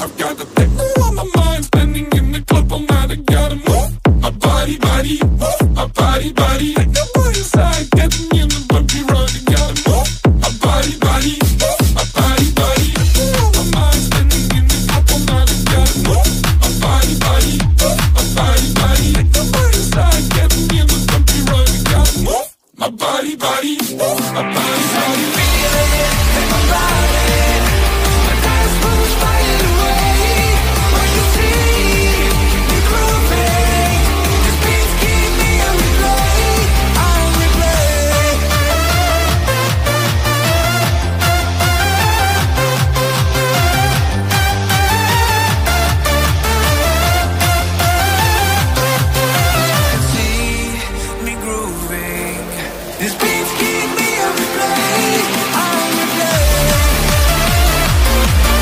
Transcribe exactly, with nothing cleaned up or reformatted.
I've got the paper on my mind, standing in the club all night. I gotta move my body, body, move my body, body.